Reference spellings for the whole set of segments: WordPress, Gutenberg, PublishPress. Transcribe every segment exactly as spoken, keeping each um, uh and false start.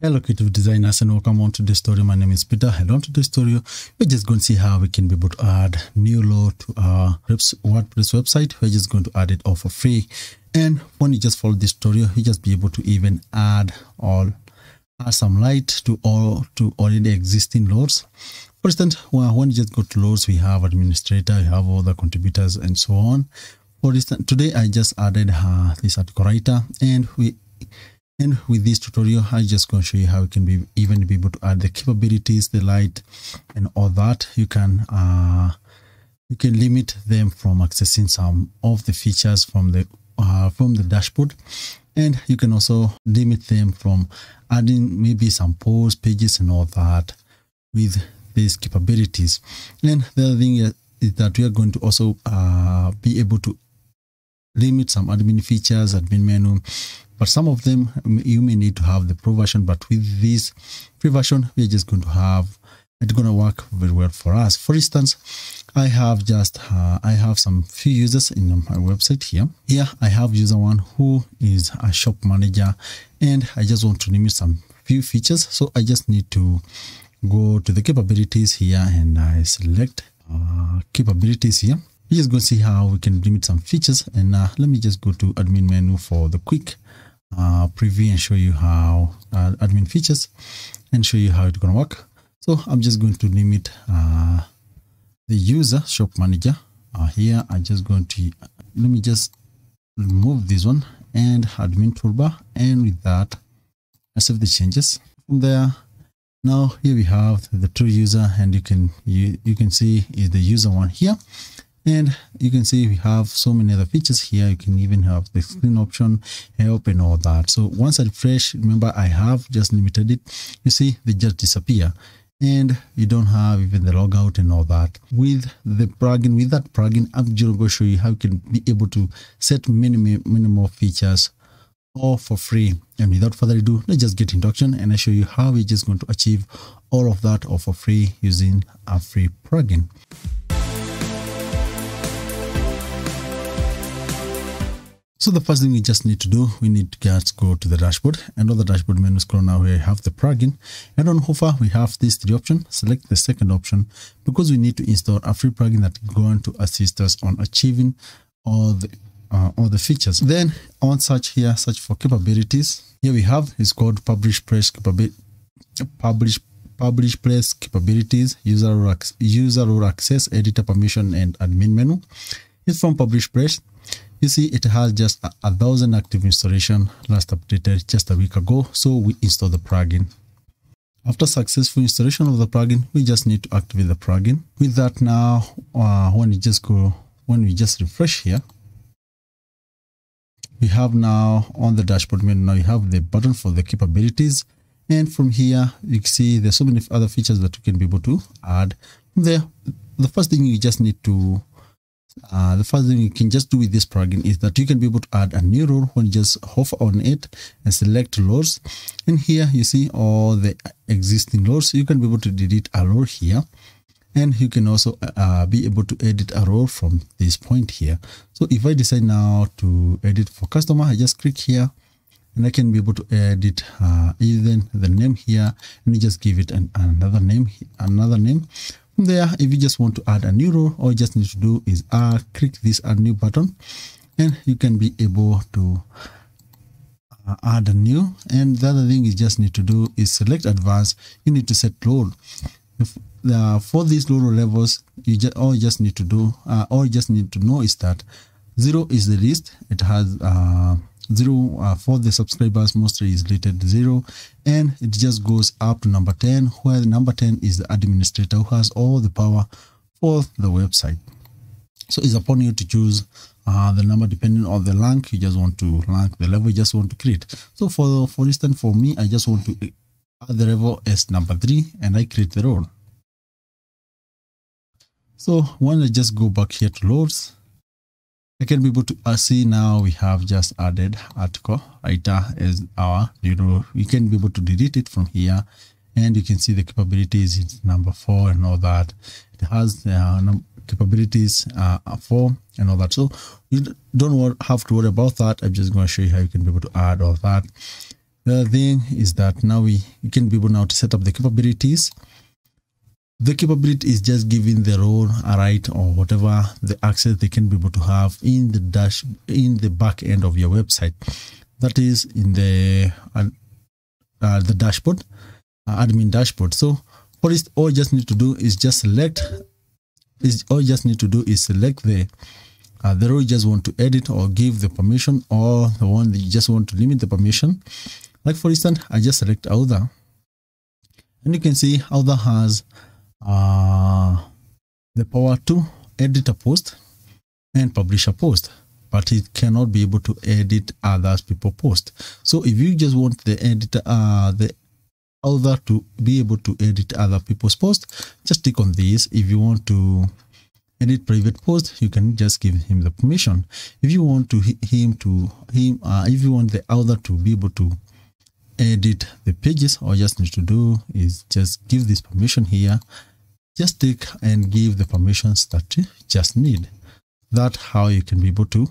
Hello creative designers and welcome on to this tutorial. My name is Peter and on to this tutorial we're just going to see how we can be able to add new law to our WordPress website. We're just going to add it all for free, and when you just follow this tutorial you just be able to even add all add some light to all to already existing laws. For instance, when you just go to laws, we have administrator, you have all the contributors and so on. For instance, today I just added uh, this article writer, and we And with this tutorial, I'm just going to show you how you can be even be able to add the capabilities, the light, and all that. You can uh, you can limit them from accessing some of the features from the uh, from the dashboard, and you can also limit them from adding maybe some posts, pages, and all that with these capabilities. And the other thing is that we are going to also uh, be able to limit some admin features, admin menu. But some of them you may need to have the pro version, but with this free version we're just going to have it's going to work very well for us. For instance, I have just uh, I have some few users in my website here. Here I have user one who is a shop manager, and I just want to limit some few features. So I just need to go to the capabilities here, and I select uh, capabilities here. We're just going to see how we can limit some features, and uh, let me just go to admin menu for the quick Uh, preview and show you how uh, admin features and show you how it's gonna work. So I'm just going to limit uh, the user shop manager uh, here. I'm just going to let me just remove this one and admin toolbar, and with that I save the changes from there. Now here we have the true user, and you can you, you can see is the user one here. And you can see we have so many other features here. You can even have the screen option, help, and all that. So once I refresh, remember I have just limited it. You see, they just disappear, and you don't have even the logout and all that. With the plugin, with that plugin, I'm just going to show you how you can be able to set many, many more features all for free. And without further ado, let's just get into action, and I show you how we're just going to achieve all of that all for free using a free plugin. So the first thing we just need to do, we need to just go to the dashboard, and on the dashboard menu scroll now we have the plugin, and on hover we have these three options. Select the second option because we need to install a free plugin that's going to assist us on achieving all the uh, all the features. Then on search here, search for capabilities. Here we have it's called Publish Press Capabilities. Publish Publish Press Capabilities, user role, user role access, editor permission, and admin menu. It's from Publish Press. You see, it has just a, a thousand active installation, last updated just a week ago. So we install the plugin. After successful installation of the plugin, we just need to activate the plugin. With that now, uh, when you just go, when we just refresh here, we have now on the dashboard menu, now you have the button for the capabilities. And from here, you can see there's so many other features that you can be able to add. From there, the first thing you just need to Uh, the first thing you can just do with this plugin is that you can be able to add a new role when you just hover on it and select roles. And here you see all the existing roles. You can be able to delete a role here, and you can also uh, be able to edit a role from this point here. So if I decide now to edit for customer, I just click here, and I can be able to edit uh, even the name here, and you just give it an, another name, another name. There, if you just want to add a new row, all you just need to do is uh, click this add new button, and you can be able to uh, add a new. And the other thing you just need to do is select advanced. You need to set load. If, uh, for these load levels, you just all you just need to do, uh, all you just need to know is that zero is the least. It has uh, zero uh, for the subscribers, mostly is rated zero, and it just goes up to number ten, where number ten is the administrator who has all the power for the website. So it's upon you to choose uh, the number depending on the rank you just want to rank, the level you just want to create. So for for instance, for me, I just want to add the level as number three, and I create the role. So when I just go back here to loads, I can be able to uh, see now we have just added article writer as our, you know, we can be able to delete it from here, and you can see the capabilities is number four and all that. It has uh, capabilities uh, four and all that. So you don't have to worry about that. I'm just going to show you how you can be able to add all that. The other thing is that now we you can be able now to set up the capabilities. The capability is just giving the role a right or whatever the access they can be able to have in the dash in the back end of your website. That is in the uh, uh, the dashboard, uh, admin dashboard. So what is all just need to do is just select. Is all just need to do is select the uh, the role you just want to edit or give the permission, or the one that you just want to limit the permission. Like for instance, I just select Author, and you can see Author has uh the power to edit a post and publish a post, but it cannot be able to edit other people's post. So if you just want the editor uh the author to be able to edit other people's post, just click on this. If you want to edit private post, you can just give him the permission. If you want to him to him uh, if you want the author to be able to edit the pages, all you just need to do is just give this permission here. Just take and give the permissions that you just need. That's how you can be able to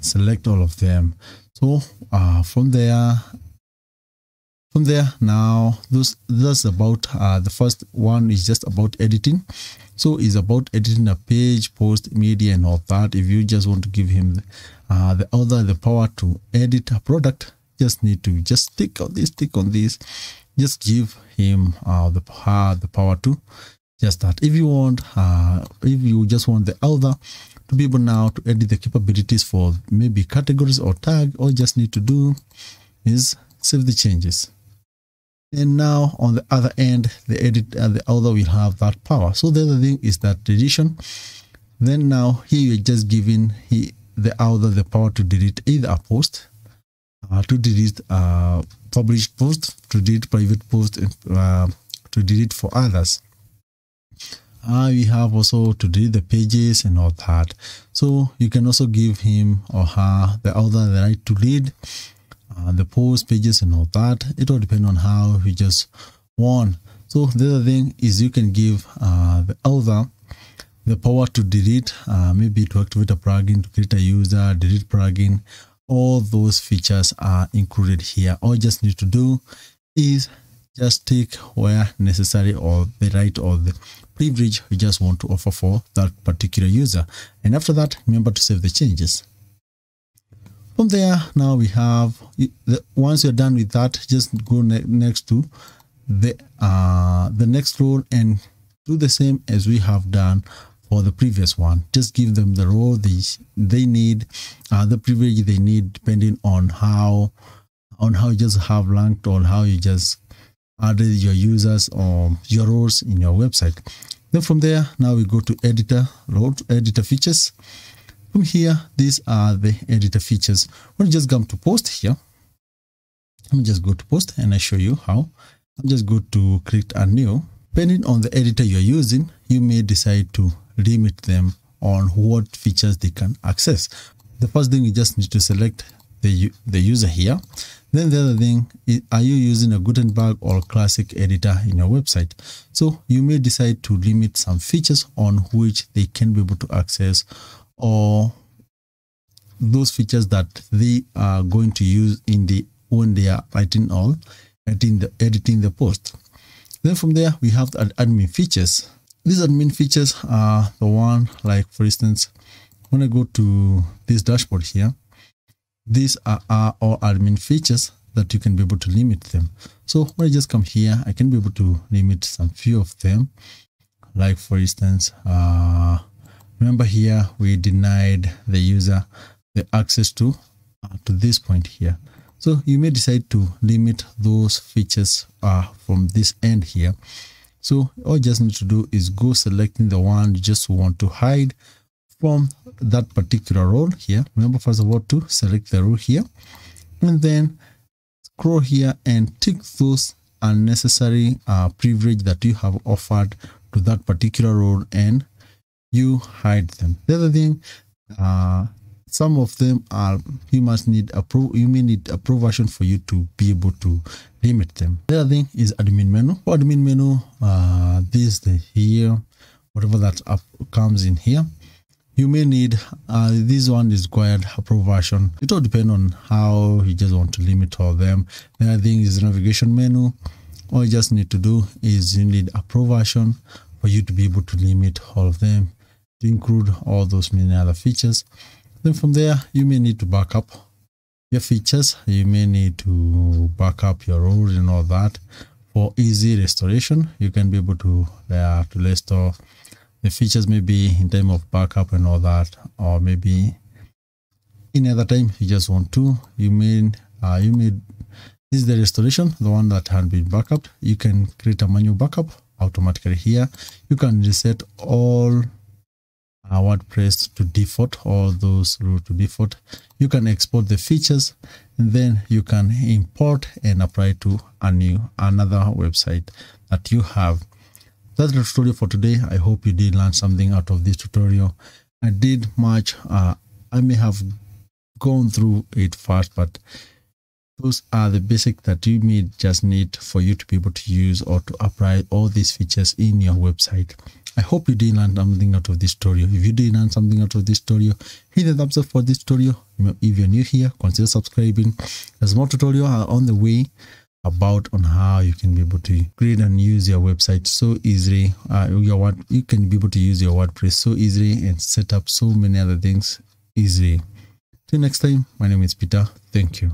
select all of them. So uh, from there, from there now, those that's about uh, the first one is just about editing. So it's about editing a page, post, media, and all that. If you just want to give him uh, the author the power to edit a product, just need to just click on this, click on this, just give him uh, the power, the power to just that. If you want, uh, if you just want the author to be able now to edit the capabilities for maybe categories or tag, all you just need to do is save the changes. And now on the other end, the edit and the author will have that power. So the other thing is that deletion. Then now here you're just giving he the author the power to delete either a post. Uh, to delete uh, published post, to delete private post, and uh, to delete for others. Uh, we have also to delete the pages and all that. So you can also give him or her the author the right to read uh, the post, pages, and all that. It all depends on how you just want. So the other thing is you can give uh, the author the power to delete, uh, maybe to activate a plugin, to create a user, delete plugin. All those features are included here. All you just need to do is just take where necessary or the right or the privilege you just want to offer for that particular user. And after that, remember to save the changes. From there, now we have, once you're done with that, just go ne next to the, uh, the next role and do the same as we have done for the previous one. Just give them the role they, they need, uh, the privilege they need, depending on how on how you just have ranked or how you just added your users or your roles in your website. Then from there, now we go to editor role, editor features. From here, these are the editor features. We'll just come to post here. Let me just go to post and I show you how. I'm just going to create a new. Depending on the editor you're using, you may decide to limit them on what features they can access. The first thing, you just need to select the, the user here. Then the other thing is, are you using a Gutenberg or classic editor in your website? So you may decide to limit some features on which they can be able to access, or those features that they are going to use in the when they are writing all editing the editing the post. Then from there we have the admin features. These admin features are the one, like for instance, when I go to this dashboard here, these are, are all admin features that you can be able to limit them. So when I just come here, I can be able to limit some few of them. Like for instance, uh, remember here we denied the user the access to uh, to this point here. So you may decide to limit those features uh, from this end here. So all you just need to do is go selecting the one you just want to hide from that particular role here. Remember first of all to select the role here, and then scroll here and tick those unnecessary uh, privilege that you have offered to that particular role, and you hide them. The other thing, uh, some of them are you must need a pro you may need a pro version for you to be able to limit them. The other thing is admin menu. For admin menu, uh this the here, whatever that up comes in here, you may need uh, this one is required approve version. It all depends on how you just want to limit all them. The other thing is navigation menu. All you just need to do is you need approve version for you to be able to limit all of them to include all those many other features. Then from there, you may need to back up your features. You may need to back up your rules and all that. For easy restoration, you can be able to, uh, to restore the features maybe in time of backup and all that, or maybe in other time you just want to. You mean uh, you may this is the restoration, the one that had been backed. You can create a manual backup automatically here. You can reset all uh, WordPress to default, all those rules to default. You can export the features, and then you can import and apply to a new another website that you have. That's the tutorial for today. I hope you did learn something out of this tutorial. I did much. Uh, I may have gone through it fast, but those are the basics that you may just need for you to be able to use or to apply all these features in your website. I hope you did learn something out of this tutorial. If you did learn something out of this tutorial, hit the thumbs up for this tutorial. If you're new here, consider subscribing. There's more tutorials on the way about on how you can be able to create and use your website so easily. Uh, your, you can be able to use your WordPress so easily and set up so many other things easily. Till next time, my name is Peter. Thank you.